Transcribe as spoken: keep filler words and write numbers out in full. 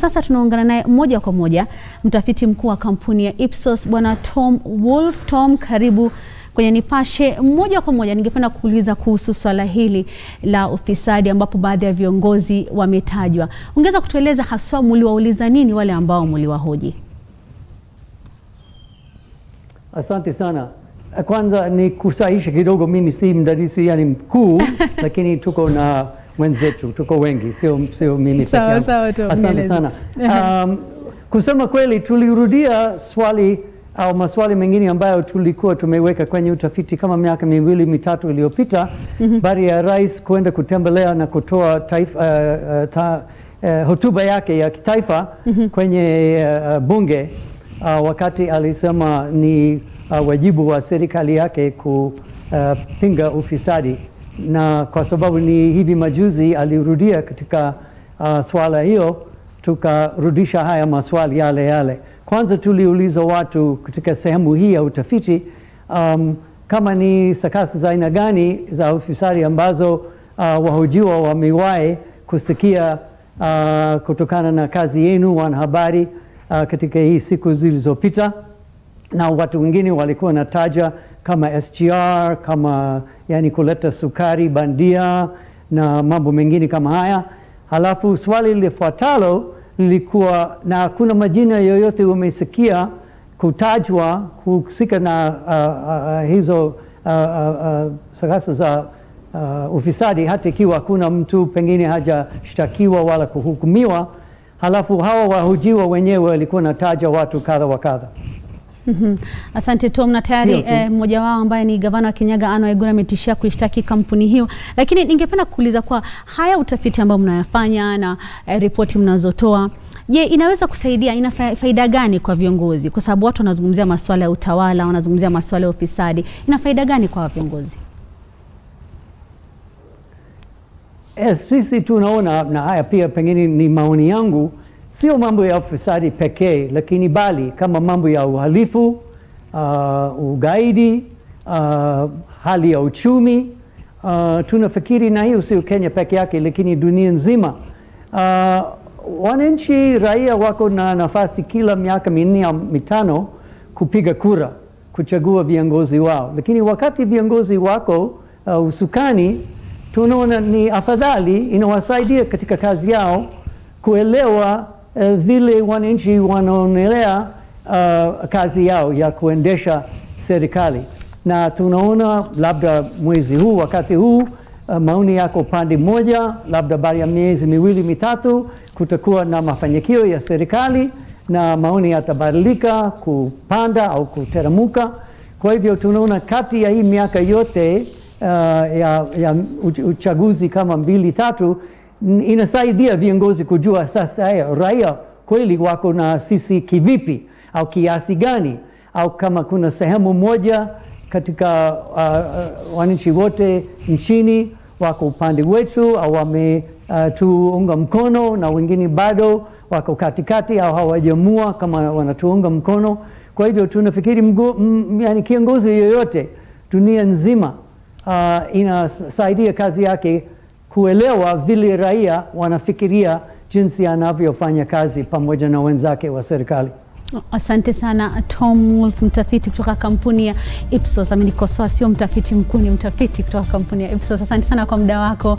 Sasa tunaungana naye moja kwa moja mtafiti mkuu wa kampuni ya Ipsos, bwana Tom Wolf. Tom, karibu kwenye Nipashe. Moja kwa moja ningependa kuuliza kuhusu swala hili la ufisadi ambapo baadhi ya viongozi wametajwa. Ungeweza kutueleza haswa mliwauliza nini wale ambao mliwahoji? Asante sana. Kwanza ni kusahihisha kidogo, mimi si mdadisi yani mkuu lakini tuko na wenzetu, tuko wengi, sio sio mimi pekee yangu. Sawa sawa. Asante sana. Um, kusema kweli tulirudia swali au maswali mengine ambayo tulikuwa tumeweka kwenye utafiti kama miaka miwili mitatu iliyopita, mm-hmm. baada ya rais kwenda kutembelea na kutoa taifa, uh, ta, uh, hotuba yake ya kitaifa, mm-hmm. kwenye uh, bunge, uh, wakati alisema ni uh, wajibu wa serikali yake kupinga uh, ufisadi, na kwa sababu ni hivi majuzi alirudia katika uh, swala hiyo, tukarudisha haya maswali yale yale. Kwanza tuliuliza watu katika sehemu hii ya utafiti um, kama ni sakasa za aina gani za ufisadi ambazo uh, wahojiwa wamewahi kusikia uh, kutokana na kazi yenu wanahabari uh, katika hii siku zilizopita, na watu wengine walikuwa nataja kama S G R, kama yani kuleta sukari bandia na mambo mengine kama haya. Halafu swali lifuatalo lilikuwa, na kuna majina yoyote umesikia kutajwa kuhusika na uh, uh, hizo uh, uh, sakasa za uh, ufisadi, hata ikiwa kuna mtu pengine hajashtakiwa wala kuhukumiwa? Halafu hawa wahojiwa wenyewe walikuwa nataja watu kadha wa kadha. Mm-hmm. Asante Tom, na tayari eh, mmoja wao ambaye ni gavana wa Kirinyaga Anne Waiguru ametishia kuishtaki kampuni hiyo. Lakini ningependa kuuliza, kwa haya utafiti ambao mnayafanya na eh, ripoti mnazotoa, je, inaweza kusaidia, ina faida gani kwa viongozi? Kwa sababu watu wanazungumzia masuala ya utawala, wanazungumzia masuala ya ufisadi. Ina faida gani kwa viongozi? Sisi tunaona, na haya pia pengine ni maoni yangu, sio mambo ya ufisadi pekee, lakini bali kama mambo ya uhalifu, uh, ugaidi, uh, hali ya uchumi. Uh, tunafikiri na hiyo sio Kenya peke yake lakini dunia nzima. Uh, wananchi raia wako na nafasi kila miaka minne mitano kupiga kura kuchagua viongozi wao, lakini wakati viongozi wako uh, usukani, tunaona ni afadhali, inawasaidia katika kazi yao kuelewa Uh, vile wananchi wanaonelea uh, kazi yao ya kuendesha serikali. Na tunaona labda mwezi huu, wakati huu, uh, maoni yako pande moja, labda baada ya miezi miwili mitatu kutakuwa na mafanikio ya serikali na maoni yatabadilika kupanda au kuteremuka. Kwa hivyo tunaona kati ya hii miaka yote uh, ya, ya uchaguzi kama mbili tatu, inasaidia viongozi kujua sasa raia kweli wako na sisi kivipi au kiasi gani, au kama kuna sehemu moja katika uh, uh, wananchi wote nchini wako upande wetu au wame uh, tuunga mkono na wengine bado wako katikati au hawajamua kama wanatuunga mkono. Kwa hivyo tunafikiri mgo, m, yani kiongozi yoyote dunia nzima uh, inasaidia kazi yake kuelewa vile raia wanafikiria jinsi anavyofanya kazi pamoja na wenzake wa serikali. Asante sana Tom Wolf, mtafiti kutoka kampuni ya Ipsos. Amenikosoa, sio mtafiti mkuu, ni mtafiti kutoka kampuni ya Ipsos. Asante sana kwa muda wako.